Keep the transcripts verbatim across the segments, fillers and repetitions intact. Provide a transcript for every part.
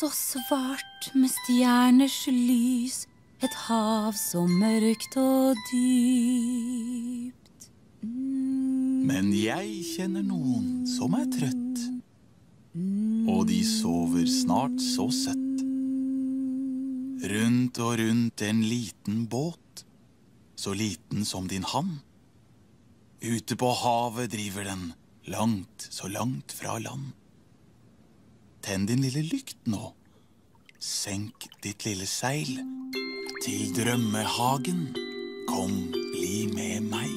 så svart med stjerners lys, et hav så mørkt og dypt. Mm. Men jeg kjenner noen som er trøtt, og de sover snart så søtt. Rundt og rundt en liten båt, så liten som din hand. Ute på havet driver den, langt, så langt fra land. Tenn din lille lykt nå. Senk ditt lille seil. Til drømmehagen, kom, bli med meg.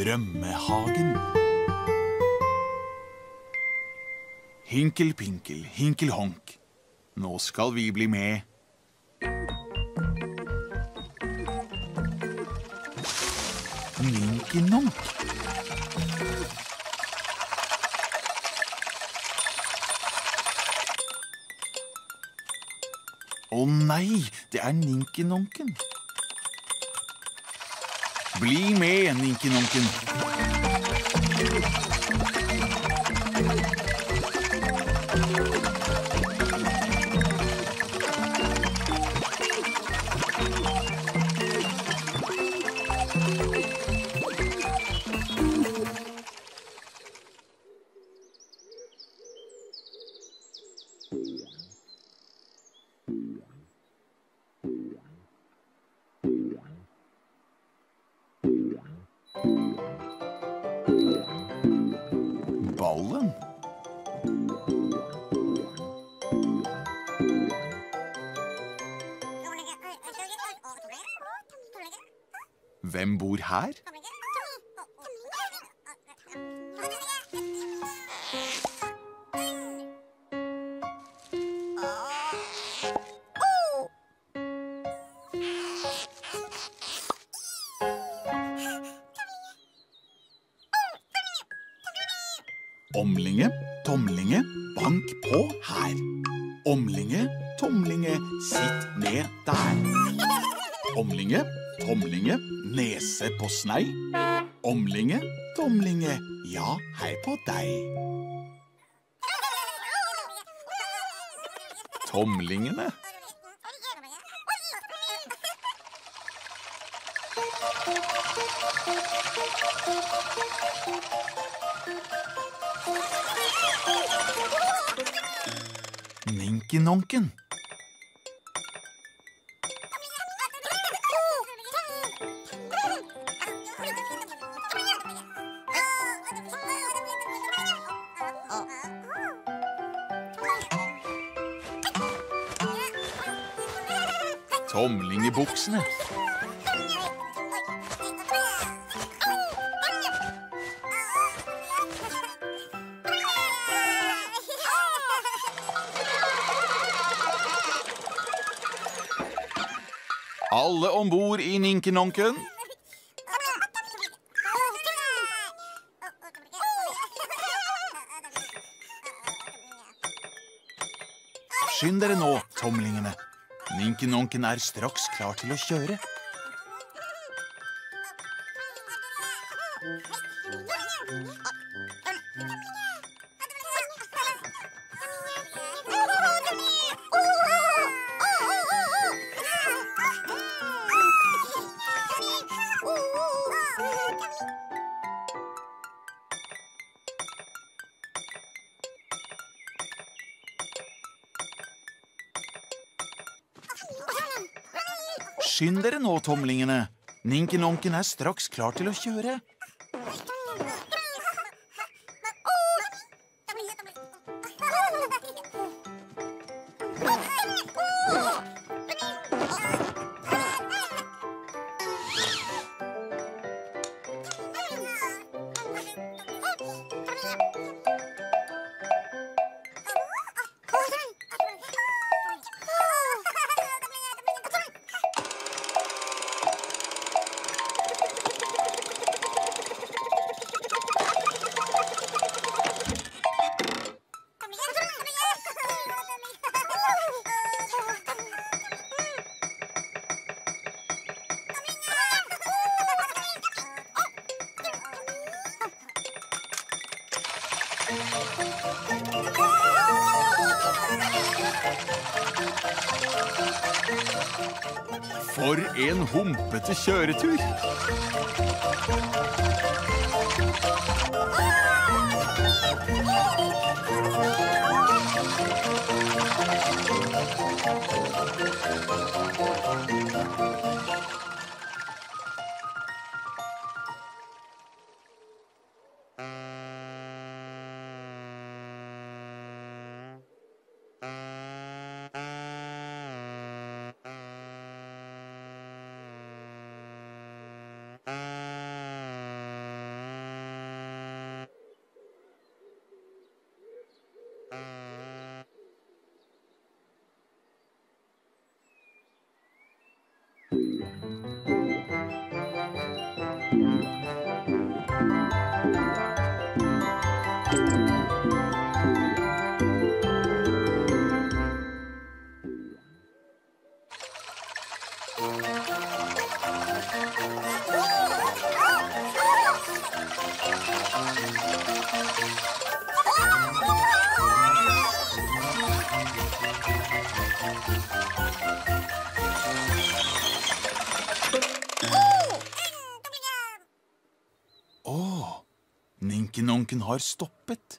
Drømmehagen. Hinkelpinkel, hinkelhonk. Nå skal vi bli med. Ninky Nonk. Å nei, det er Ninky Nonken. Bli med, Ninky Nonken. Hvem bor her? Omlinge, tomlinge, bank på her. Omlinge, tomlinge, sitt ned der. Omlinge, tomlinge, nese på snei. Omlinge, tomlinge, ja, hei på deg. Tomlingene. Ninky Nonken. Tomling i buksene. Alle ombord i Ninky Nonken. Skynd dere nå, tomlingene. Ninky Nonken er straks klar til å kjøre. Skynd dere nå, tomlingene. Ninky Nonken er straks klar til å kjøre. For en humpete kjøretur! Nonken har stoppet.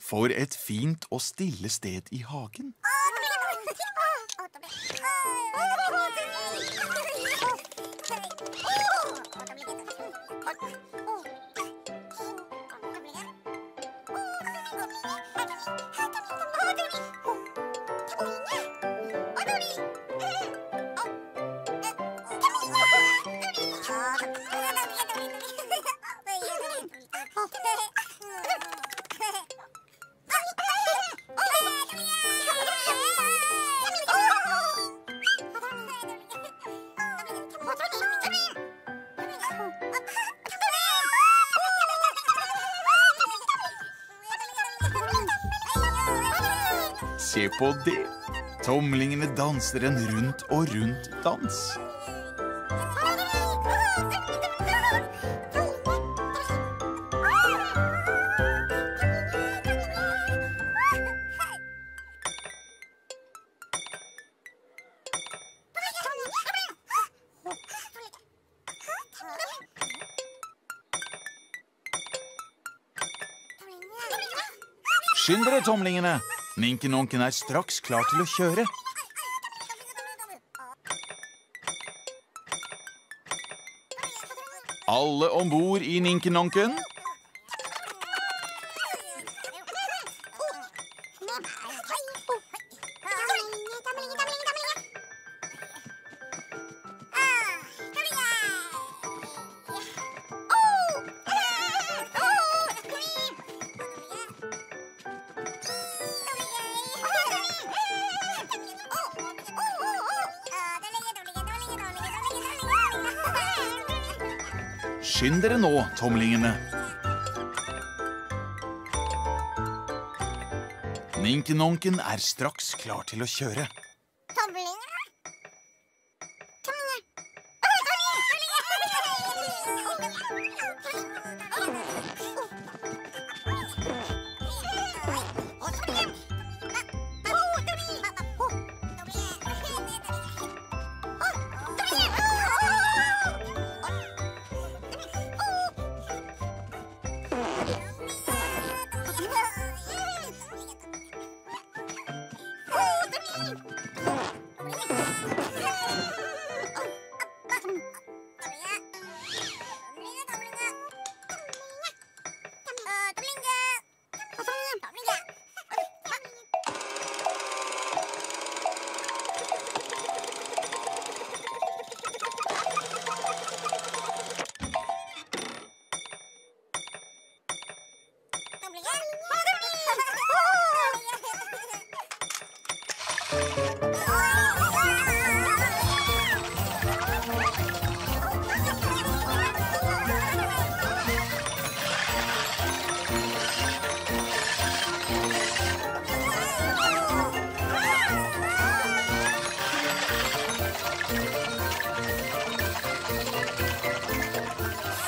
For et fint og stille sted i hagen. Se på det! Tomlingene danser en rundt og rundt dans. Skynd dere, tomlingene! Ninky Nonken er straks klar til å kjøre. Alle ombord i Ninky Nonken. Skynd dere nå, tomlingene. Ninky Nonken er straks klar til å kjøre. Tomlingene!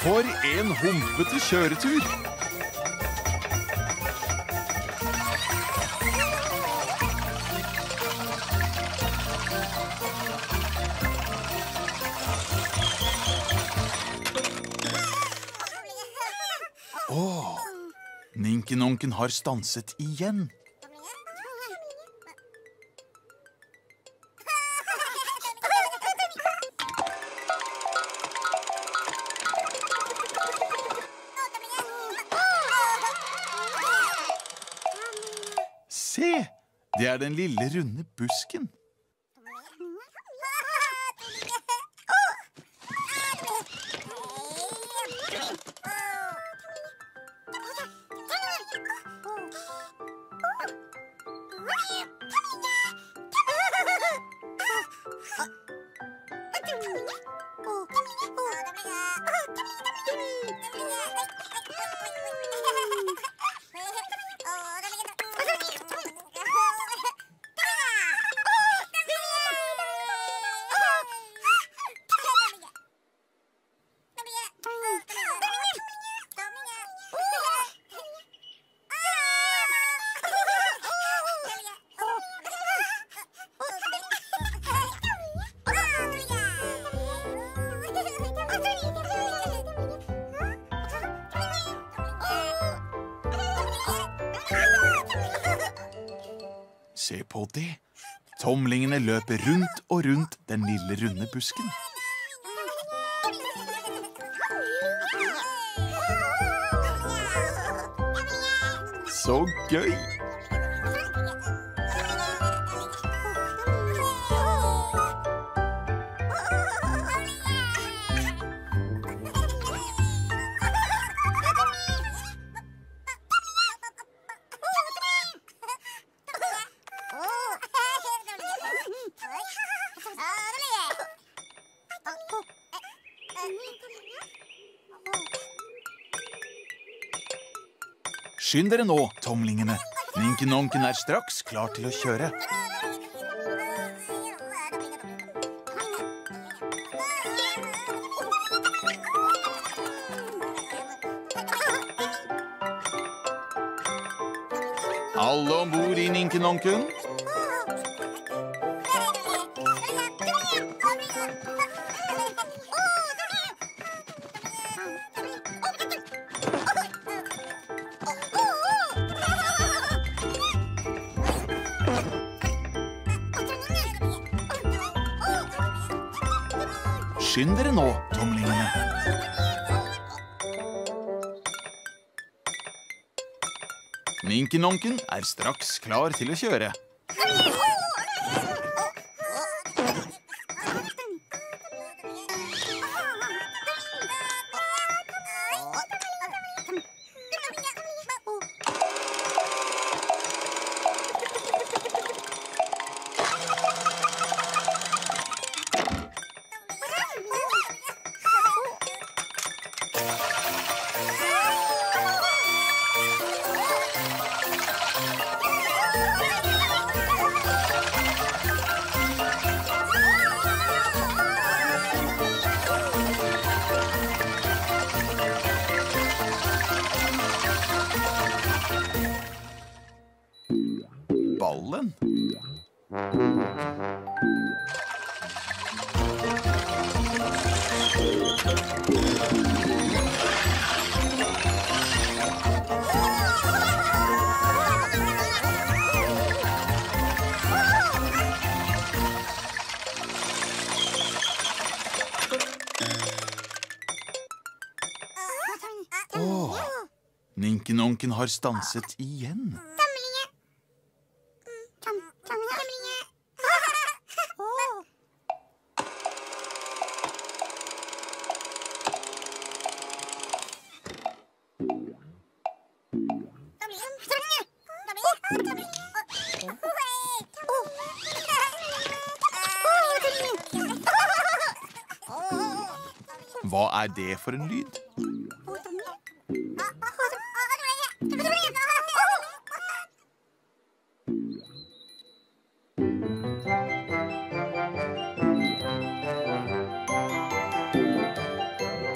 For en humpete kjøretur! Åh, Ninky Nonken har stanset igjen. Se, det er den lille runde busken. Se på det. Tomlingene løper rundt og rundt den lille runde busken. Så gøy! Skynd dere nå, tomlingene. Ninky Nonken er straks klar til å kjøre. Alle ombord i Ninky Nonken. Skynd dere nå, tomlingene. Ninky Nonken er straks klar til å kjøre. Ballen? Åh, Ninky Nonken har stanset igjen. Hva er det for en lyd?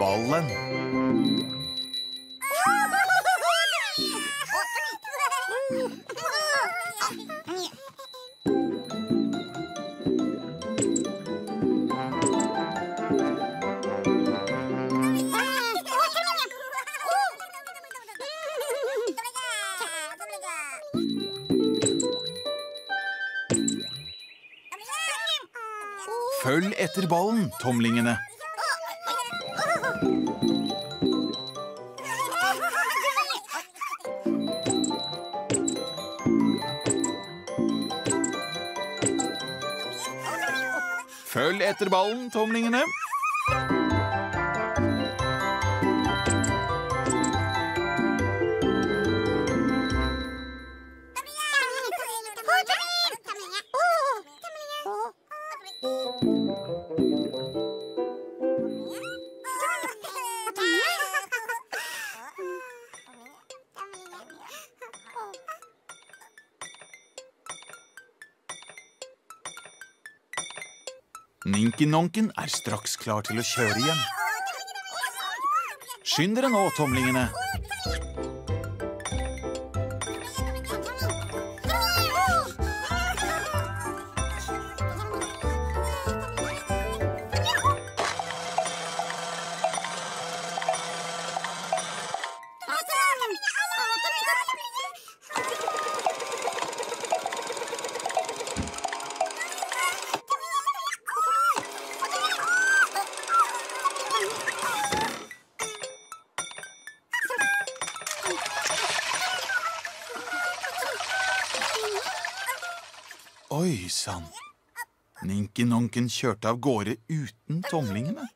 Ballen. Følg etter ballen, tomlingene. Følg etter ballen, tomlingene. Ninky Nonken er straks klar til å kjøre igjen. Skynd dere nå, tomlingene. Oi, sann. Ninky Nonken kjørte av gårde uten tomlingene.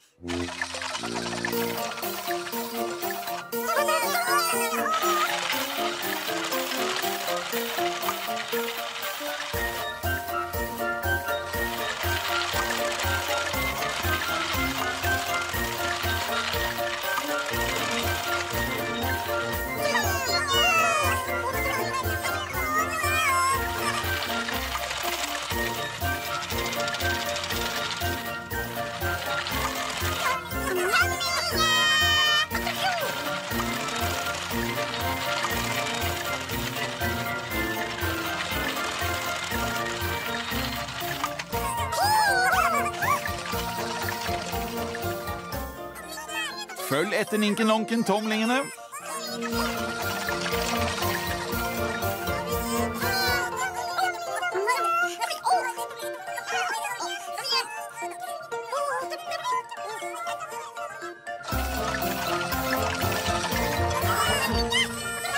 Følg etter Ninky Nonken, tomlingene.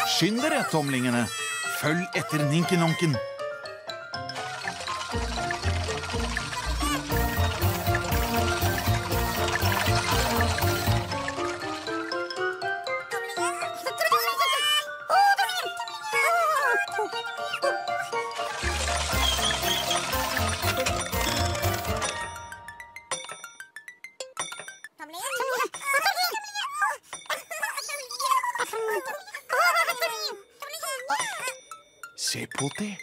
Skynd dere, tomlingene. Følg etter Ninky Nonken. Se på det.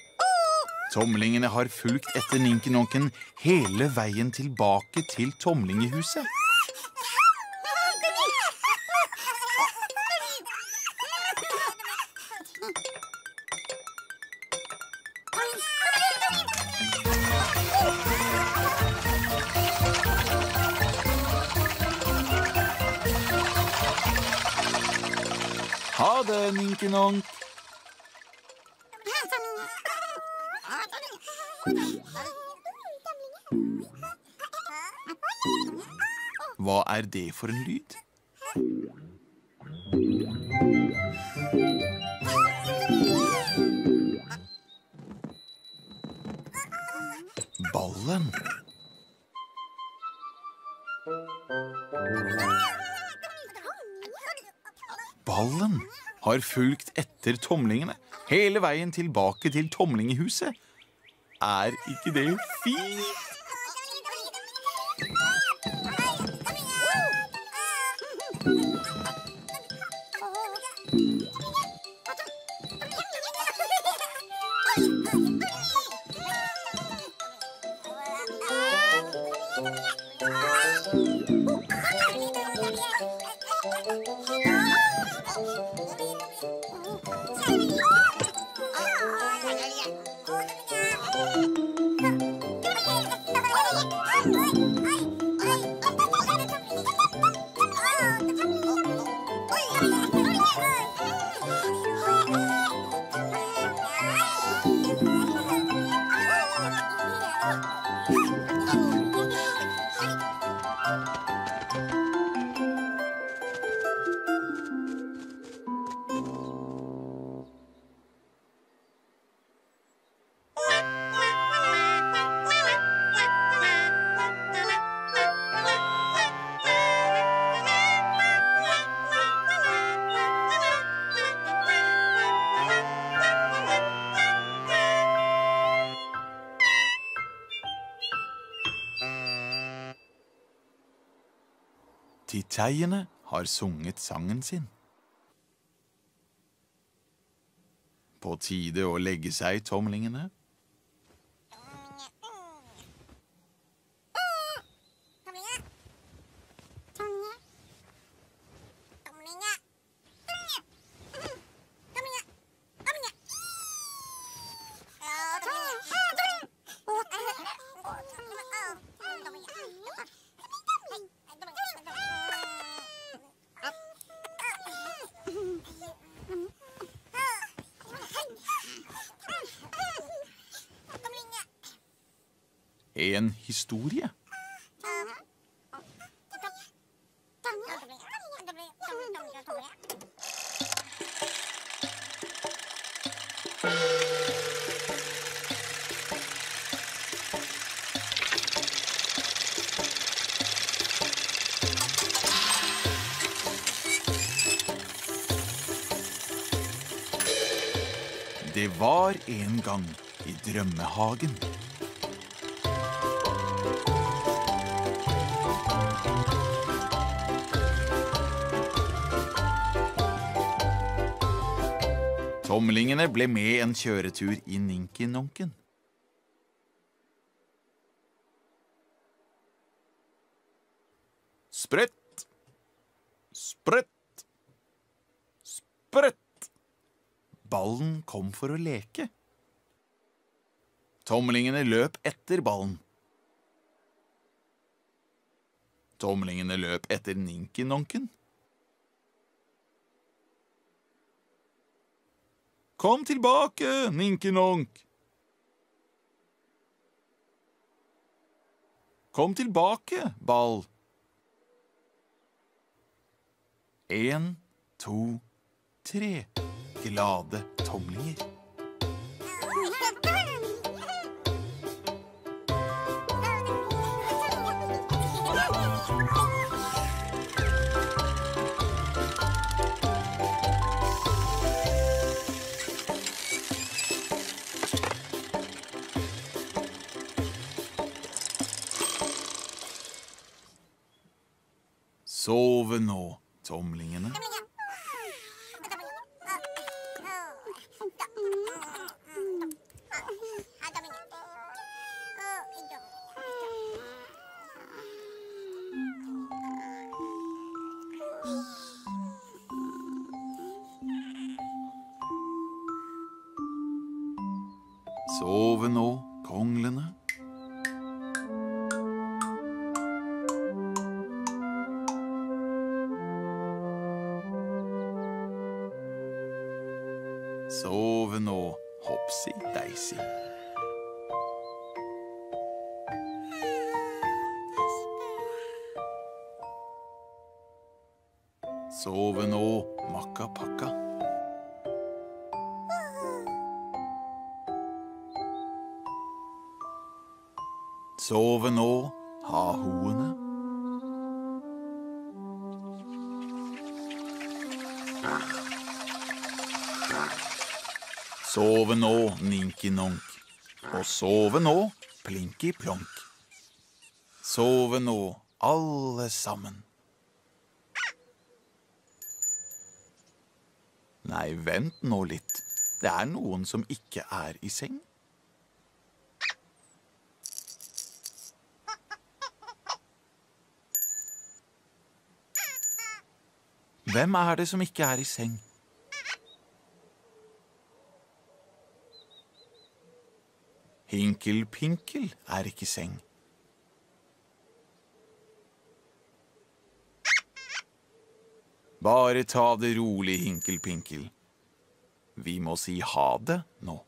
Tomlingene har fulgt etter Ninky Nonken hele veien tilbake til tomlingehuset. Ha det, Ninky Nonk. Hva er det for en lyd? Ballen. Ballen har fulgt etter tomlingene hele veien tilbake til tomlingehuset. Er ikke det fint? Titteiene har sunget sangen sin. På tide å legge seg, tomlingene. En historie. Det var en gang i Drømmehagen. Tomlingene ble med en kjøretur i Ninky Nonken. Sprøtt! Sprøtt! Sprøtt! Ballen kom for å leke. Tomlingene løp etter ballen. Tomlingene løp etter Ninky Nonken. Kom tilbake, Ninky Nonk! Kom tilbake, ball! En, to, tre glade tomlinger. Sove nå, tomlingene. Sove nå, konglene. Sove nå, hoppsi deisi. Sove nå, Makka-pakka. Sove nå, Hahoene. Sove nå, Ninky Nonk. Og sove nå, Plinky Plonk. Sove nå, alle sammen. Nei, vent nå litt. Det er noen som ikke er i seng. Hvem er det som ikke er i seng? Hinkelpinkel er ikke i seng. Bare ta det rolig, Hinkelpinkel. Vi må si ha det nå.